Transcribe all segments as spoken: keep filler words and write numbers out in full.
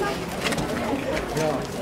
Yes.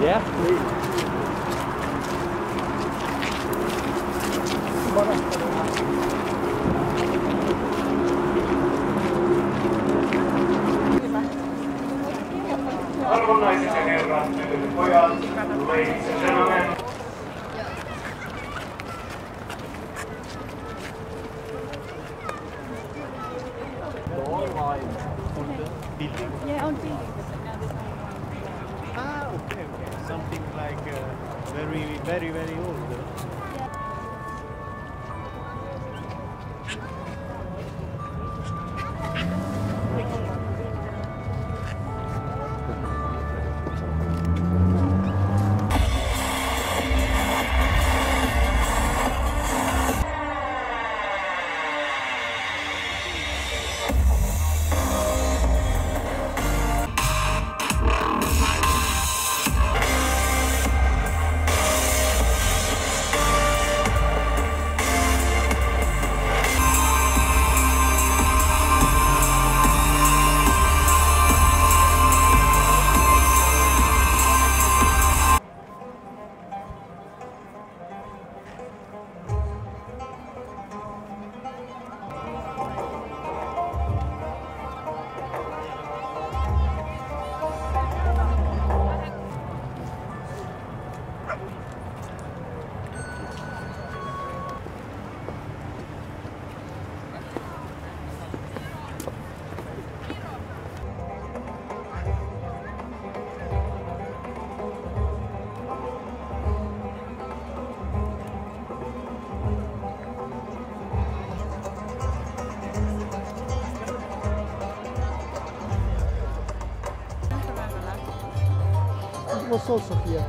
Yeah, please. Yeah, on T V. Ah, okay, okay. Something like uh, very, very, very old. Bye. лососов я.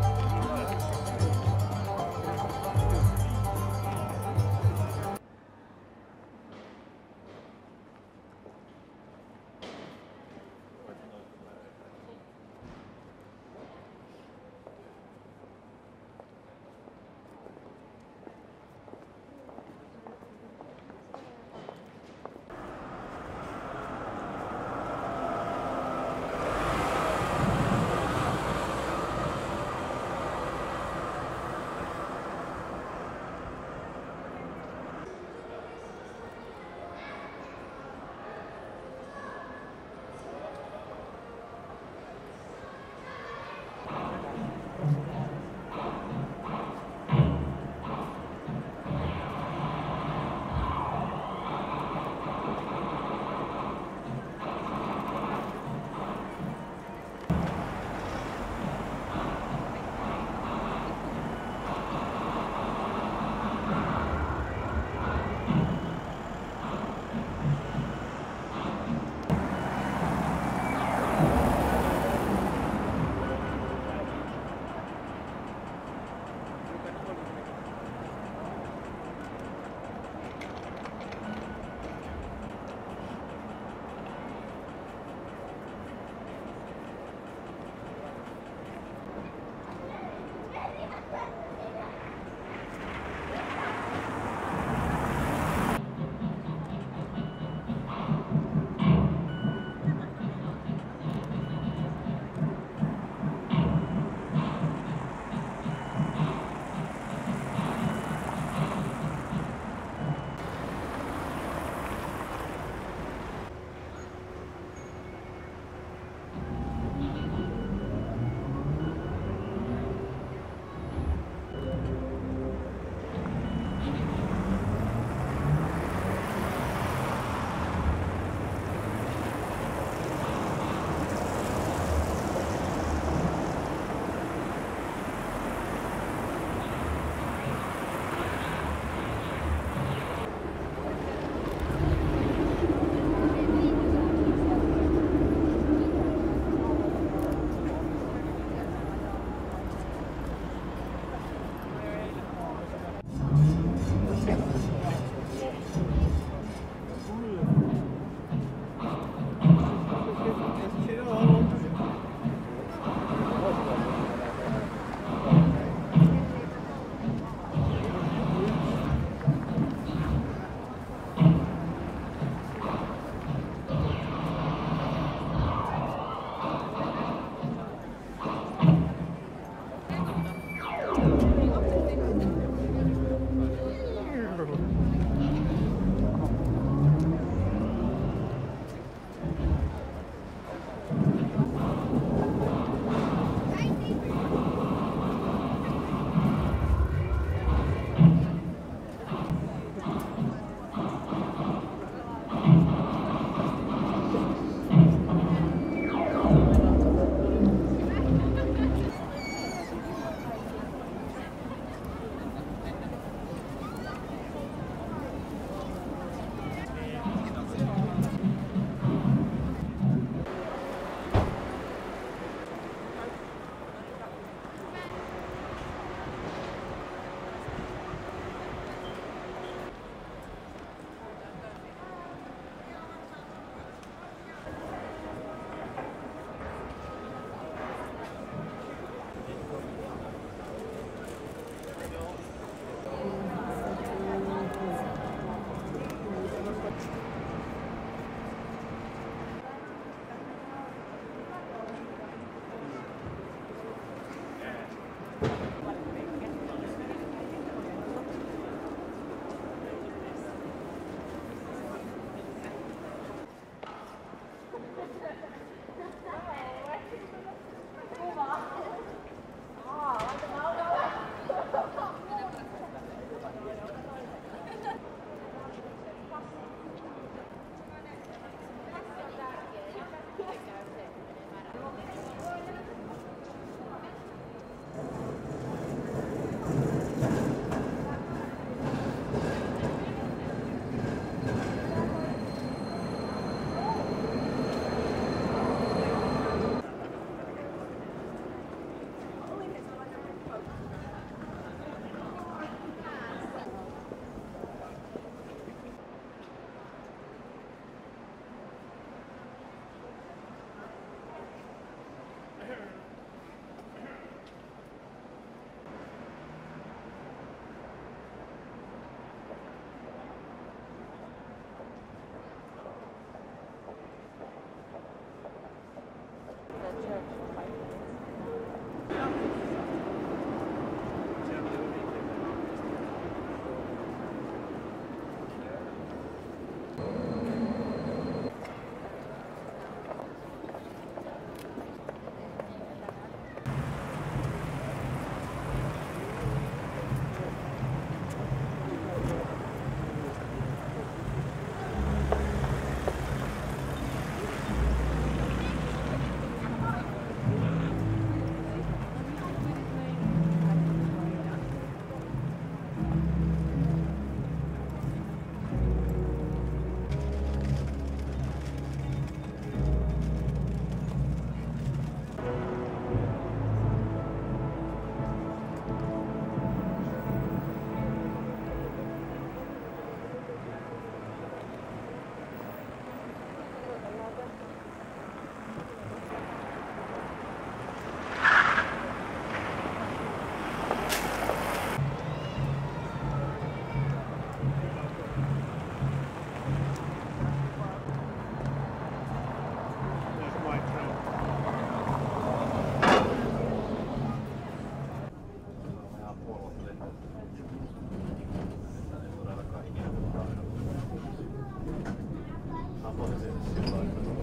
What is it?